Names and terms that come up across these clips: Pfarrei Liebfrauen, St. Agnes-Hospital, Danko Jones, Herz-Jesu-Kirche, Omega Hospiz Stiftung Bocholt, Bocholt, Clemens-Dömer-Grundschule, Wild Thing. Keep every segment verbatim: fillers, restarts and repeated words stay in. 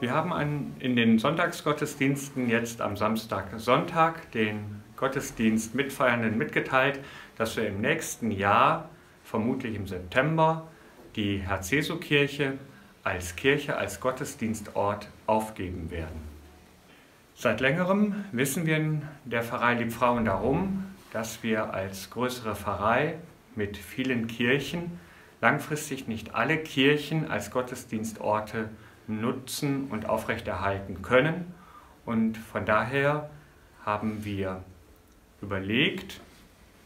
Wir haben an, in den Sonntagsgottesdiensten jetzt am Samstag Sonntag den Gottesdienst Mitfeiernden mitgeteilt, dass wir im nächsten Jahr, vermutlich im September, die Herz-Jesu-Kirche als Kirche, als Gottesdienstort aufgeben werden. Seit längerem wissen wir in der Pfarrei Liebfrauen darum, dass wir als größere Pfarrei mit vielen Kirchen langfristig nicht alle Kirchen als Gottesdienstorte nutzen und aufrechterhalten können. Und von daher haben wir überlegt,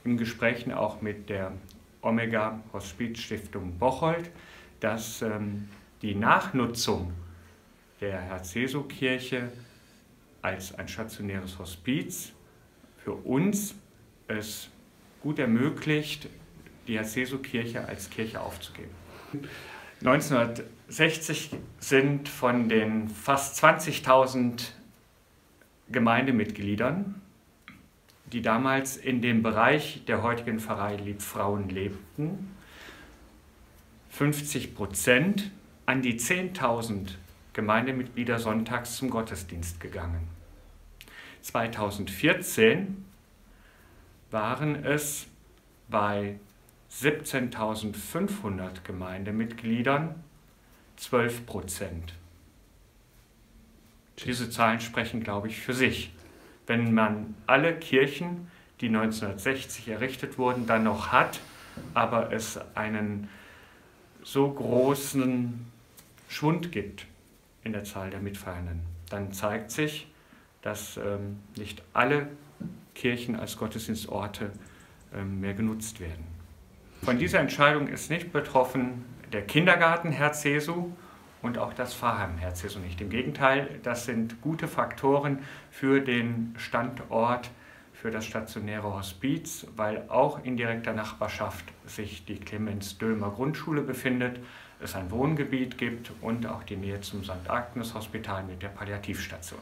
in Gesprächen auch mit der Omega Hospiz Stiftung Bocholt, dass ähm, die Nachnutzung der Herz-Jesu-Kirche als ein stationäres Hospiz für uns es gut ermöglicht, die Herz-Jesu-Kirche als Kirche aufzugeben. neunzehnhundertsechzig sind von den fast zwanzigtausend Gemeindemitgliedern, die damals in dem Bereich der heutigen Pfarrei Liebfrauen lebten, fünfzig Prozent an die zehntausend Gemeindemitglieder sonntags zum Gottesdienst gegangen. zweitausendvierzehn waren es bei siebzehntausendfünfhundert Gemeindemitgliedern zwölf Prozent. Diese Zahlen sprechen, glaube ich, für sich. Wenn man alle Kirchen, die neunzehnhundertsechzig errichtet wurden, dann noch hat, aber es einen so großen Schwund gibt in der Zahl der Mitfeiernden, dann zeigt sich, dass ähm, nicht alle Kirchen als Gottesdienstorte ähm, mehr genutzt werden. Von dieser Entscheidung ist nicht betroffen der Kindergarten Herz Jesu und auch das Pfarrheim Herz Jesu nicht. Im Gegenteil, das sind gute Faktoren für den Standort, für das stationäre Hospiz, weil auch in direkter Nachbarschaft sich die Clemens-Dömer-Grundschule befindet, es ein Wohngebiet gibt und auch die Nähe zum Sankt Agnes-Hospital mit der Palliativstation.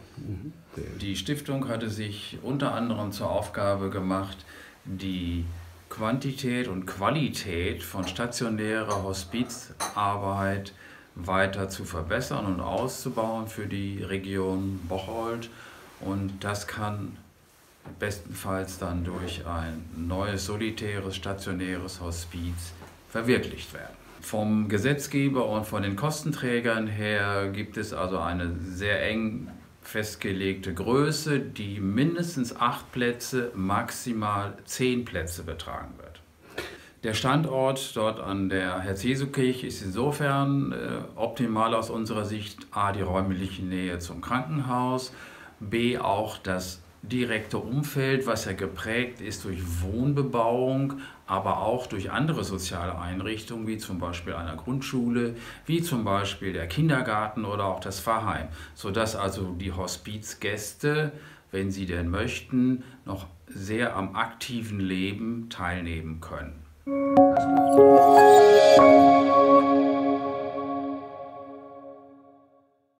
Die Stiftung hatte sich unter anderem zur Aufgabe gemacht, die Quantität und Qualität von stationärer Hospizarbeit weiter zu verbessern und auszubauen für die Region Bocholt. Und das kann bestenfalls dann durch ein neues solitäres, stationäres Hospiz verwirklicht werden. Vom Gesetzgeber und von den Kostenträgern her gibt es also eine sehr eng festgelegte Größe, die mindestens acht Plätze, maximal zehn Plätze betragen wird. Der Standort dort an der Herz-Jesu-Kirche ist insofern äh, optimal aus unserer Sicht, a, die räumliche Nähe zum Krankenhaus, b, auch das direkte Umfeld, was ja geprägt ist durch Wohnbebauung, aber auch durch andere soziale Einrichtungen, wie zum Beispiel einer Grundschule, wie zum Beispiel der Kindergarten oder auch das Pfarrheim, sodass also die Hospizgäste, wenn sie denn möchten, noch sehr am aktiven Leben teilnehmen können.